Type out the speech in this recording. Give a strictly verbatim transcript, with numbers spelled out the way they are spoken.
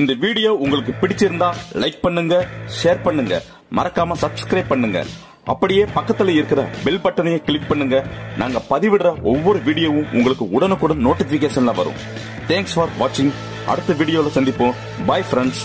இந்த வீடியோ உங்களுக்கு பிடிச்சிருந்தா லைக் பண்ணுங்க, ஷேர் பண்ணுங்க, மறக்காம சப்ஸ்கிரைப் பண்ணுங்க. அப்படியே பக்கத்துல இருக்கிற பெல் பட்டனையே கிளிக் பண்ணுங்க. நாங்க பதிவிடுற ஒவ்வொரு வீடியோவும் உங்களுக்கு உடனுக்குடன் நோட்டிபிகேஷன்ல வரும். தேங்க்ஸ் ஃபார் வாட்சிங். அடுத்த வீடியோல சந்திப்போம். Bye friends.